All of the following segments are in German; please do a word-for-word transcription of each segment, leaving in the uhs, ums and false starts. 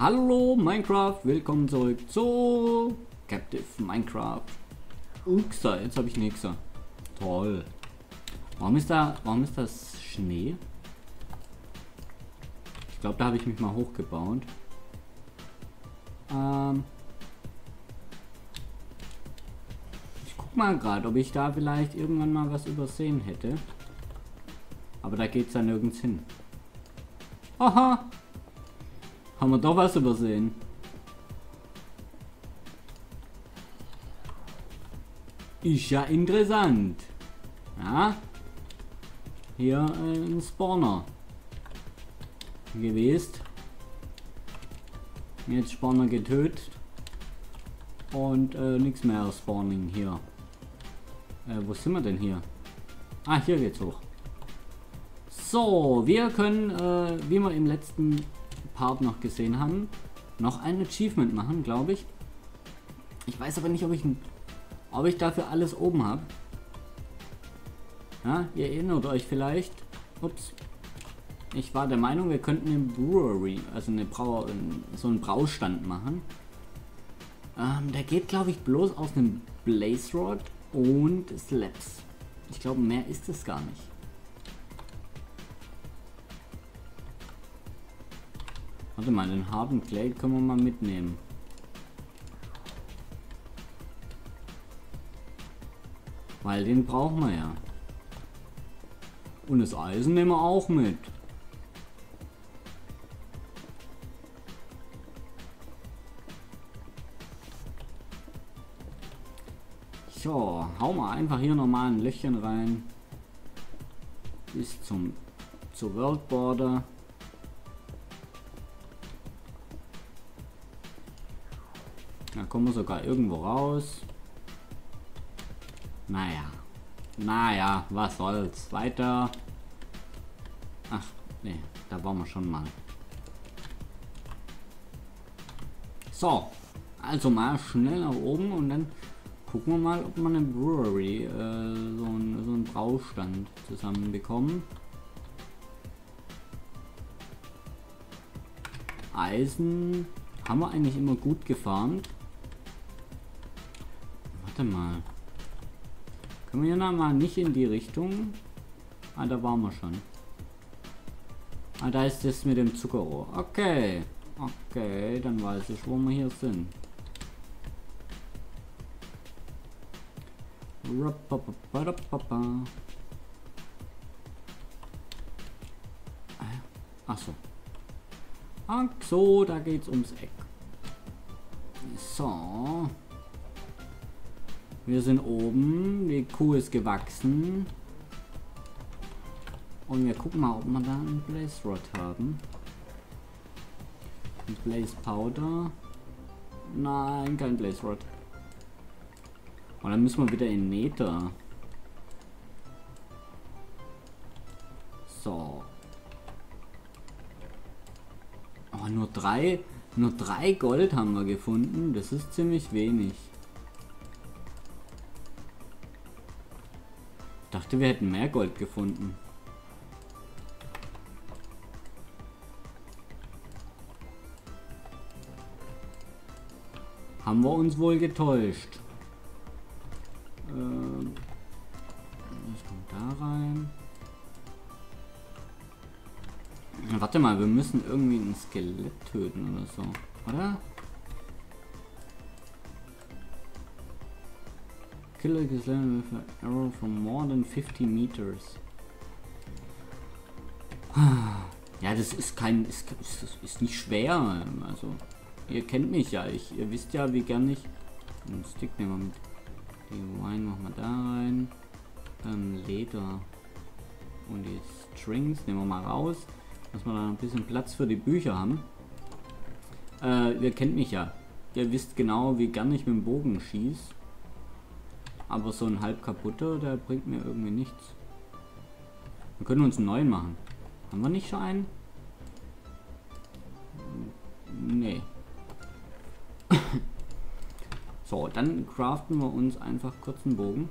Hallo Minecraft, willkommen zurück zu Captive Minecraft. Uxa, jetzt habe ich nix. Toll. Warum ist da, warum ist das Schnee? Ich glaube, da habe ich mich mal hochgebaut. Ähm ich guck mal gerade, ob ich da vielleicht irgendwann mal was übersehen hätte. Aber da geht's ja nirgends hin. Aha! Haben wir doch was übersehen. Ist ja interessant. Ja. Hier ein Spawner gewesen. Jetzt Spawner getötet. Und äh, nichts mehr spawning hier. Äh, wo sind wir denn hier? Ah, hier geht's hoch. So, wir können, äh, wie wir im letzten Part noch gesehen haben, noch ein Achievement machen, glaube ich. Ich weiß aber nicht, ob ich, ob ich dafür alles oben habe. Ja, ihr erinnert euch vielleicht. Ups. Ich war der Meinung, wir könnten eine Brewery, also eine Brau, so einen Braustand machen. Ähm, der geht, glaube ich, bloß aus einem Blaze Rod und Slabs. Ich glaube, mehr ist es gar nicht. Warte mal, den harten Clay können wir mal mitnehmen. Weil den brauchen wir ja. Und das Eisen nehmen wir auch mit. So, hauen wir einfach hier nochmal ein Löchchen rein. Bis zum zur World Border. Da kommen wir sogar irgendwo raus. Naja. Naja, was soll's. Weiter. Ach, nee, da waren wir schon mal. So. Also mal schnell nach oben und dann gucken wir mal, ob wir eine Brewery, äh, so einen, so einen Braustand zusammenbekommen. Eisen haben wir eigentlich immer gut gefarmt. Warte mal. Können wir hier nochmal nicht in die Richtung? Ah, da waren wir schon. Ah, da ist das mit dem Zuckerrohr. Okay. Okay, dann weiß ich, wo wir hier sind. Ach so. Ach so, da geht's ums Eck. So. Wir sind oben, die Kuh ist gewachsen. Und wir gucken mal, ob wir da einen Blaze Rod haben. Ein Blaze Powder. Nein, kein Blaze Rod. Und oh, dann müssen wir wieder in Nether. So. Oh, nur drei, nur drei Gold haben wir gefunden. Das ist ziemlich wenig. Ich dachte, wir hätten mehr Gold gefunden. Haben wir uns wohl getäuscht. Ähm, ich komme da rein. Warte mal, wir müssen irgendwie ein Skelett töten oder so, oder? Kill a Gazelle with an arrow from more than fifty meters. Ja, das ist kein, ist, ist, ist nicht schwer. Also, ihr kennt mich ja. Ich, ihr wisst ja, wie gern ich. Einen Stick nehmen wir mit. Die Wine machen wir da rein. Ähm, Leder. Und die Strings nehmen wir mal raus. Dass wir da ein bisschen Platz für die Bücher haben. Äh, ihr kennt mich ja. Ihr wisst genau, wie gern ich mit dem Bogen schieße. Aber so ein halb kaputter, der bringt mir irgendwie nichts. Wir können uns einen neuen machen. Haben wir nicht schon einen? Nee. So, dann craften wir uns einfach kurz einen Bogen.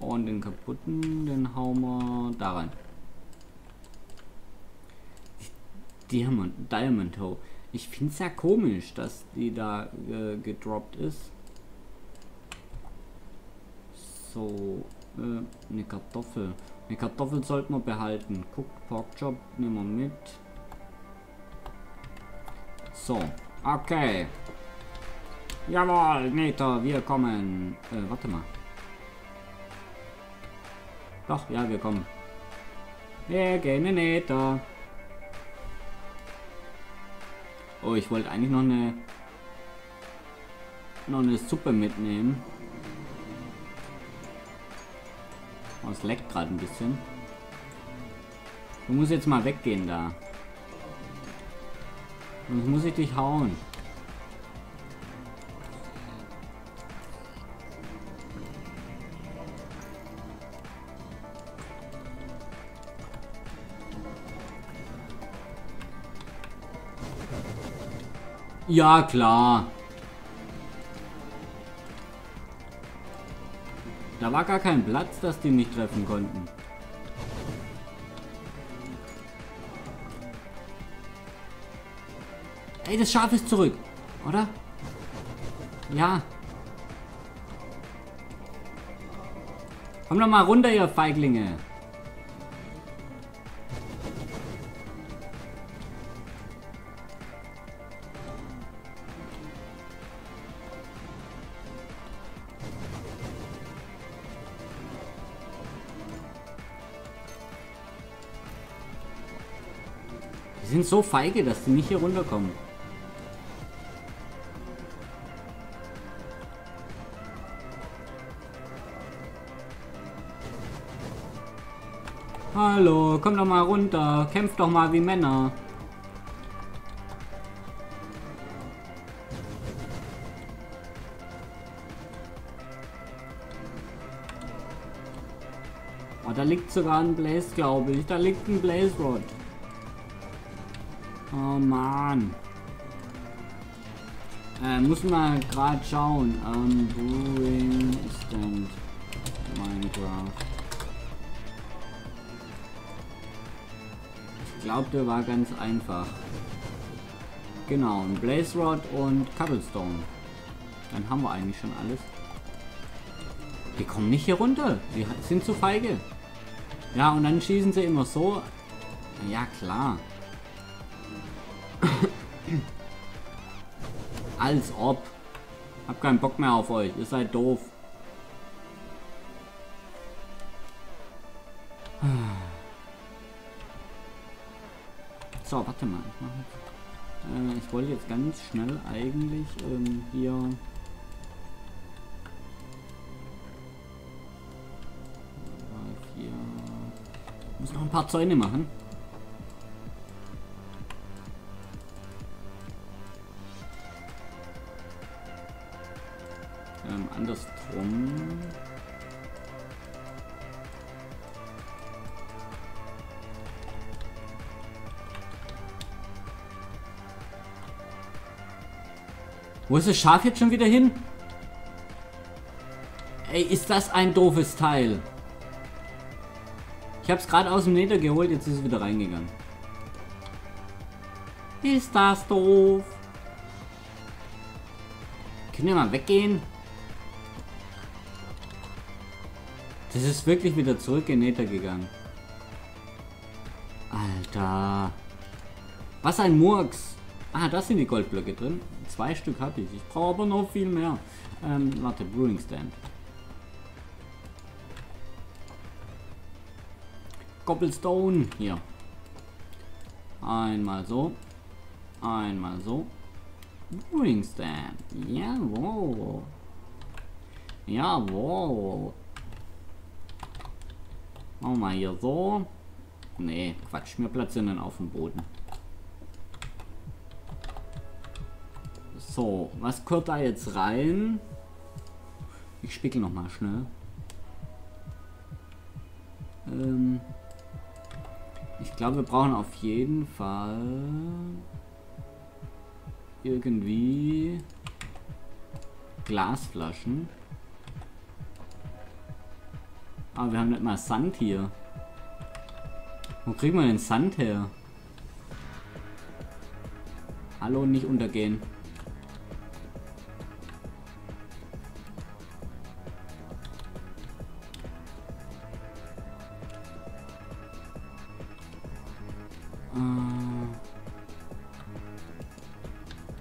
Und den kaputten, den hauen wir da rein. Diamond, Diamond Hoe. Ich finde es ja komisch, dass die da äh, gedroppt ist. So, äh, eine Kartoffel. Eine Kartoffel sollten wir behalten. Guck, Porkchop nehmen wir mit. So, okay. Jawohl, Nether, wir kommen. Äh, warte mal. Doch, ja, wir kommen. Wir gehen in Nether. Oh, ich wollte eigentlich noch eine noch eine Suppe mitnehmen. Oh, es leckt gerade ein bisschen. Du musst jetzt mal weggehen da. Sonst muss ich dich hauen. Ja, klar. Da war gar kein Platz, dass die mich treffen konnten. Ey, das Schaf ist zurück, oder? Ja. Komm doch mal runter, ihr Feiglinge. Die sind so feige, dass die nicht hier runterkommen. Hallo, komm doch mal runter. Kämpf doch mal wie Männer. Oh, da liegt sogar ein Blaze, glaube ich. Da liegt ein Blaze Rod. Oh Mann. Äh, muss man gerade schauen. Ähm, Brewing Stand Minecraft. Ich glaube, der war ganz einfach. Genau, ein Blaze Rod und Cobblestone. Dann haben wir eigentlich schon alles. Die kommen nicht hier runter. Die sind zu feige. Ja, und dann schießen sie immer so. Ja, klar. Als ob. Hab keinen Bock mehr auf euch. Ihr seid doof. So, warte mal. Ich, äh, ich wollte jetzt ganz schnell eigentlich ähm, hier... hier... Ich muss noch ein paar Zäune machen. Ähm, andersrum. Wo ist das Schaf jetzt schon wieder hin? Ey, ist das ein doofes Teil? Ich hab's gerade aus dem Nether geholt, jetzt ist es wieder reingegangen. Ist das doof? Können wir mal weggehen? Das ist wirklich wieder zurück in Nether gegangen. Alter. Was ein Murks. Ah, da sind die Goldblöcke drin. Zwei Stück habe ich. Ich brauche aber noch viel mehr. Ähm, warte, Brewing Stand. Cobblestone. Hier. Einmal so. Einmal so. Brewing Stand. Jawohl. Jawohl. Machen wir hier so. Nee, Quatsch, wir platzieren dann auf dem Boden. So, was kommt da jetzt rein? Ich spickel nochmal schnell. Ähm, ich glaube, wir brauchen auf jeden Fall irgendwie Glasflaschen. Aber wir haben nicht mal Sand hier. Wo kriegen wir denn Sand her? Hallo, nicht untergehen.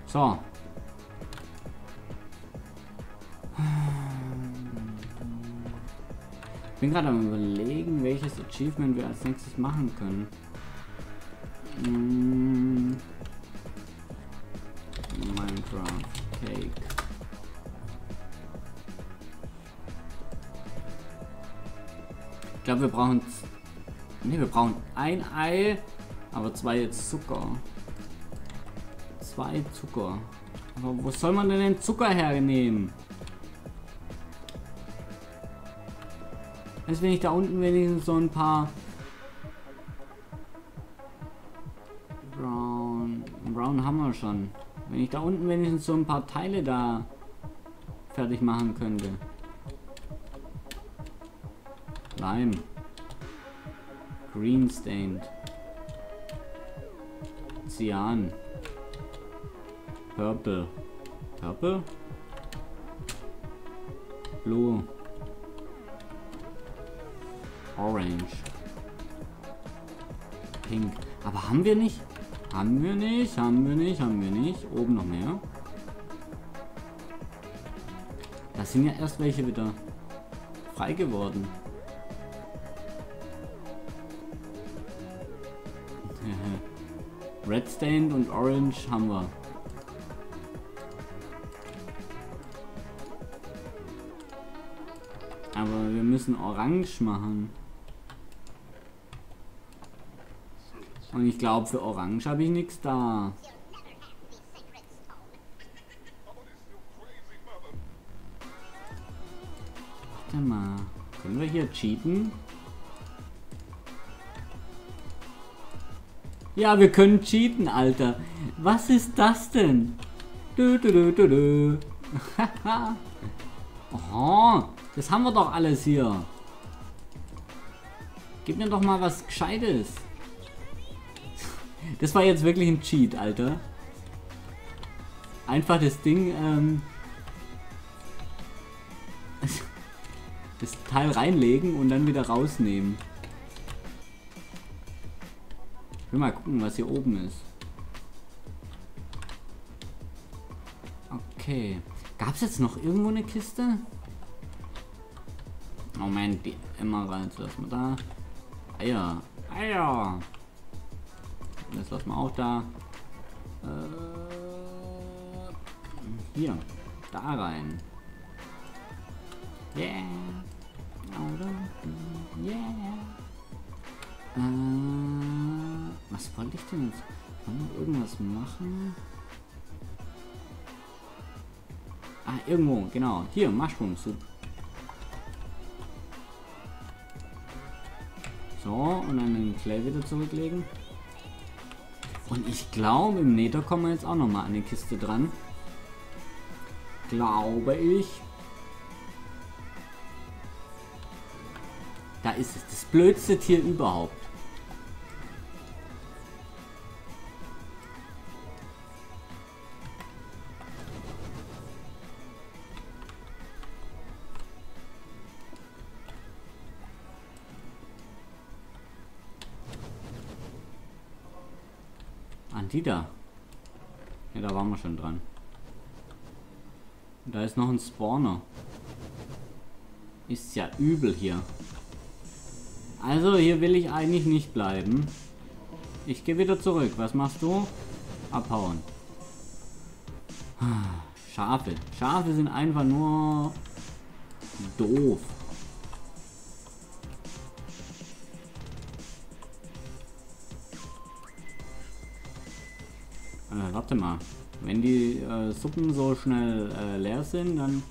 So. Ich bin gerade am Überlegen, welches Achievement wir als nächstes machen können. Hm. Minecraft Cake. Ich glaube, wir brauchen... Ne, wir brauchen ein Ei, aber zwei Zucker. Zwei Zucker. Aber wo soll man denn den Zucker hernehmen? Als wenn ich da unten wenigstens so ein paar Brown, Brown haben wir schon. Wenn ich da unten wenigstens so ein paar Teile da fertig machen könnte. Lime. Green Stained. Cyan. Purple. Purple? Blue. Orange. Pink. Aber haben wir nicht? Haben wir nicht? Haben wir nicht? Haben wir nicht? Oben noch mehr. Da sind ja erst welche wieder frei geworden. Red Stained und Orange haben wir. Aber wir müssen Orange machen. Und ich glaube, für Orange habe ich nichts da. Warte mal. Können wir hier cheaten? Ja, wir können cheaten, Alter. Was ist das denn? Dö, dö, dö, dö, dö. Aha. Das haben wir doch alles hier. Gib mir doch mal was Gescheites. Das war jetzt wirklich ein Cheat, Alter. Einfach das Ding, ähm... das Teil reinlegen und dann wieder rausnehmen. Ich will mal gucken, was hier oben ist. Okay. Gab es jetzt noch irgendwo eine Kiste? Moment, die Emeralds lassen wir da. Eier, Eier. Das lassen wir auch da. Äh, hier, da rein. Yeah. Yeah. Äh, was wollte ich denn jetzt? Kann man irgendwas machen? Ah, irgendwo, genau. Hier, Mushroom Soup. So, und dann den Clay wieder zurücklegen. Und ich glaube, im Nether kommen wir jetzt auch nochmal an die Kiste dran. Glaube ich. Da ist es. Das blödste Tier überhaupt. Die da. Ja, da waren wir schon dran. Und da ist noch ein Spawner. Ist ja übel hier. Also hier will ich eigentlich nicht bleiben. Ich gehe wieder zurück. Was machst du? Abhauen. Schafe. Schafe sind einfach nur doof. Warte mal, wenn die äh, Suppen so schnell äh, leer sind, dann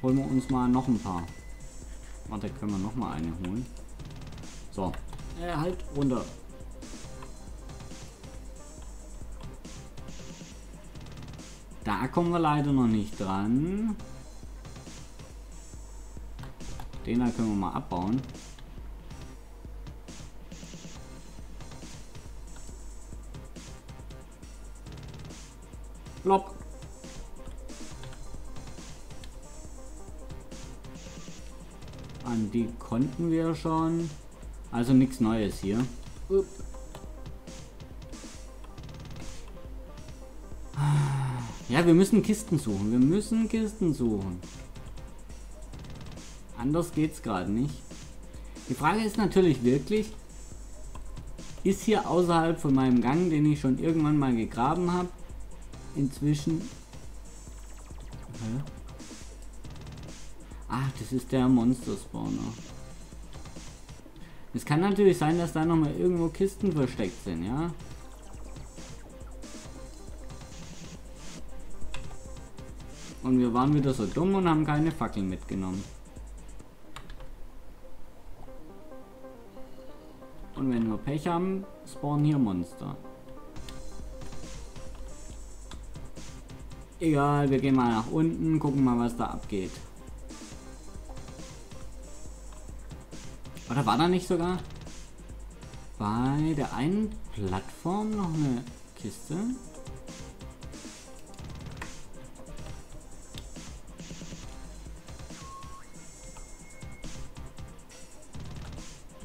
holen wir uns mal noch ein paar. Warte, können wir noch mal eine holen? So, äh, halt runter. Da kommen wir leider noch nicht dran. Den da können wir mal abbauen. Blob. An die konnten wir schon. Also nichts Neues hier. Upp. Ja, wir müssen Kisten suchen. Wir müssen Kisten suchen. Anders geht's gerade nicht. Die Frage ist natürlich wirklich, ist hier außerhalb von meinem Gang, den ich schon irgendwann mal gegraben habe, inzwischen... Okay. Ach, das ist der Monster Spawner. Es kann natürlich sein, dass da nochmal irgendwo Kisten versteckt sind, ja? Und wir waren wieder so dumm und haben keine Fackeln mitgenommen. Und wenn wir Pech haben, spawnen hier Monster. Egal, wir gehen mal nach unten, gucken mal, was da abgeht. Oder war da nicht sogar bei der einen Plattform noch eine Kiste?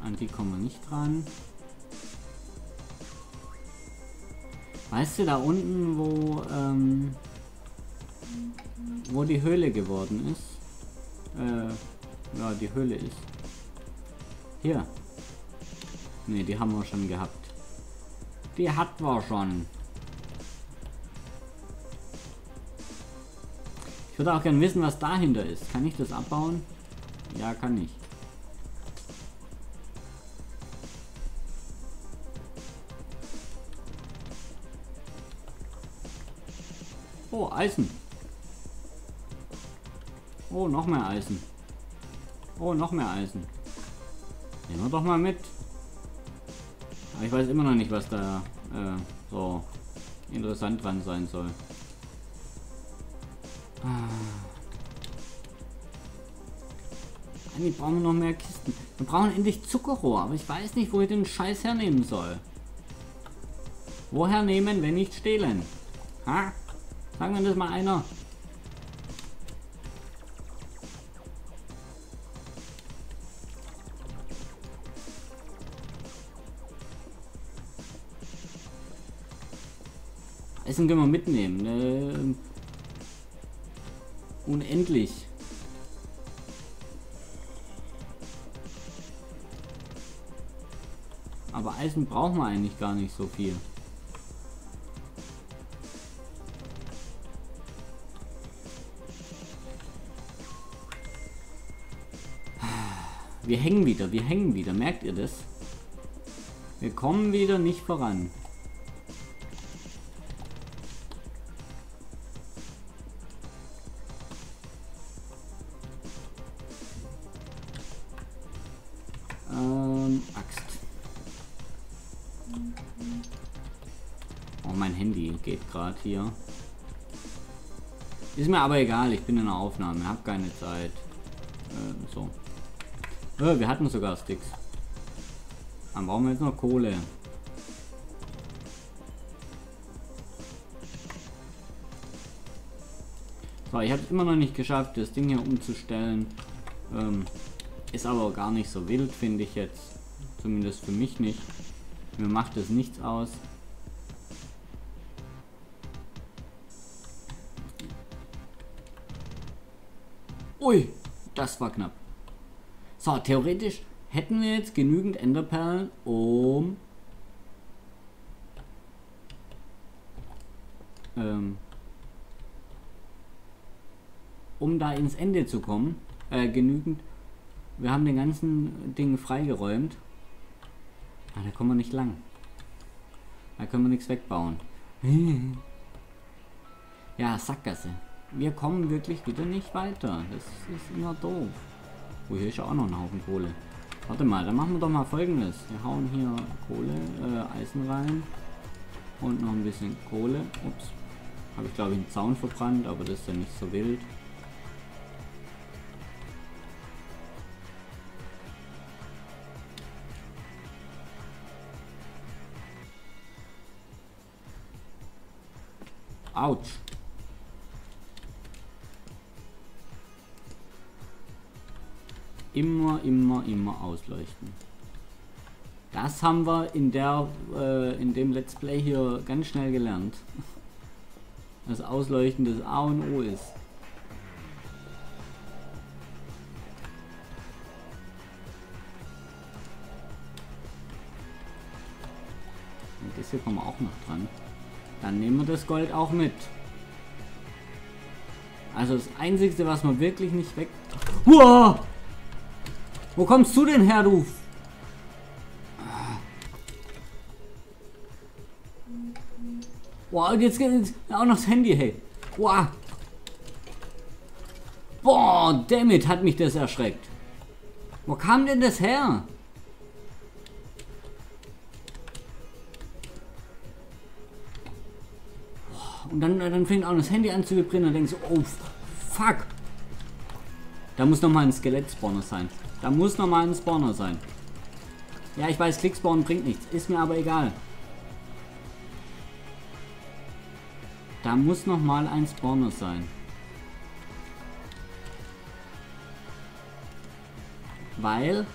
An die kommen wir nicht ran. Weißt du, da unten, wo ähm, wo die Höhle geworden ist? Äh, ja, die Höhle ist. Hier. Ne, die haben wir schon gehabt. Die hatten wir schon. Ich würde auch gerne wissen, was dahinter ist. Kann ich das abbauen? Ja, kann ich. Oh, Eisen. Oh, noch mehr Eisen. Oh, noch mehr Eisen. Nehmen wir doch mal mit. Aber ich weiß immer noch nicht, was da äh, so interessant dran sein soll. Eigentlich brauchen wir noch mehr Kisten. Wir brauchen endlich Zuckerrohr, aber ich weiß nicht, wo ich den Scheiß hernehmen soll. Woher nehmen, wenn nicht stehlen? Ha? Sagen wir das mal einer. Essen können wir mitnehmen. Ähm, unendlich. Aber Eisen brauchen wir eigentlich gar nicht so viel. Wir hängen wieder, wir hängen wieder. Merkt ihr das? Wir kommen wieder nicht voran. Gerade hier. Ist mir aber egal, ich bin in der Aufnahme, habe keine Zeit. Äh, so. Äh, wir hatten sogar Sticks. Dann brauchen wir jetzt noch Kohle. So, ich habe es immer noch nicht geschafft, das Ding hier umzustellen. Ähm, ist aber gar nicht so wild, finde ich jetzt. Zumindest für mich nicht. Mir macht es nichts aus. Ui, das war knapp. So, theoretisch hätten wir jetzt genügend Enderperlen, um ähm, um da ins Ende zu kommen. Äh, genügend. Wir haben den ganzen Ding freigeräumt. Ah, da kommen wir nicht lang. Da können wir nichts wegbauen. Ja, Sackgasse. Wir kommen wirklich wieder nicht weiter. Das ist immer doof. Oh, hier ist ja auch noch ein Haufen Kohle. Warte mal, dann machen wir doch mal Folgendes. Wir hauen hier Kohle, äh, Eisen rein. Und noch ein bisschen Kohle. Ups. Habe ich, glaube ich, einen Zaun verbrannt, aber das ist ja nicht so wild. Autsch. Immer, immer, immer ausleuchten. Das haben wir in der, äh, in dem Let's Play hier ganz schnell gelernt. Das Ausleuchten des A und O ist. Und das hier kommen wir auch noch dran. Dann nehmen wir das Gold auch mit. Also das Einzige, was man wirklich nicht weg... Uah! Wo kommst du denn her, du? Wow, jetzt geht auch noch das Handy, hey. Wow. Boah, dammit, hat mich das erschreckt. Wo kam denn das her? Und dann, dann fängt auch noch das Handy an zu vibrieren und denkst du, oh, fuck. Da muss nochmal ein Skelett-Spawner sein. Da muss nochmal ein Spawner sein. Ja, ich weiß, Klick-Spawn bringt nichts. Ist mir aber egal. Da muss nochmal ein Spawner sein. Weil...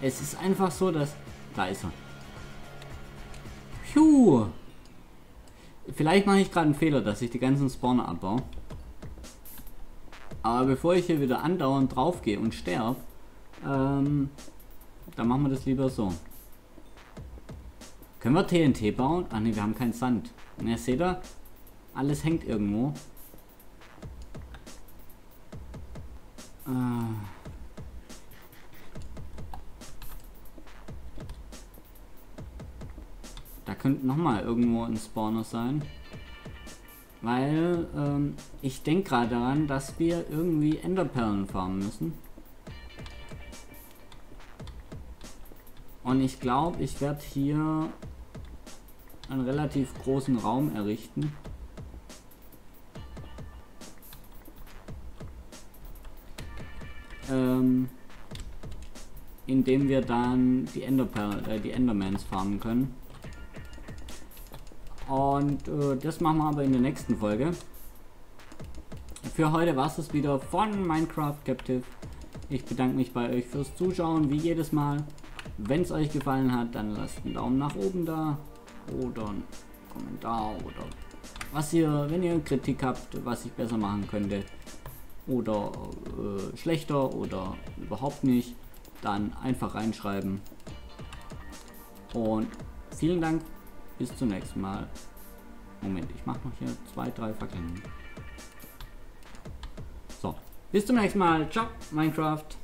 Es ist einfach so, dass... Da ist er. Phew. Vielleicht mache ich gerade einen Fehler, dass ich die ganzen Spawner abbaue. Aber bevor ich hier wieder andauernd drauf gehe und sterbe, ähm, dann machen wir das lieber so. Können wir T N T bauen? Ach ne, wir haben keinen Sand. Na, seht ihr? Alles hängt irgendwo. Äh... Könnte nochmal irgendwo ein Spawner sein. Weil ähm, ich denke gerade daran, dass wir irgendwie Enderperlen farmen müssen. Und ich glaube, ich werde hier einen relativ großen Raum errichten. Ähm, indem wir dann die Enderperlen, äh, die Endermans farmen können. Und äh, das machen wir aber in der nächsten Folge. Für heute war es das wieder von Minecraft Captive. Ich bedanke mich bei euch fürs Zuschauen, wie jedes Mal. Wenn es euch gefallen hat, dann lasst einen Daumen nach oben da. Oder einen Kommentar. Oder was ihr, wenn ihr Kritik habt, was ich besser machen könnte. Oder äh, schlechter oder überhaupt nicht. Dann einfach reinschreiben. Und vielen Dank. Bis zum nächsten Mal. Moment, ich mache noch hier zwei, drei Fackeln. So, bis zum nächsten Mal. Ciao, Minecraft.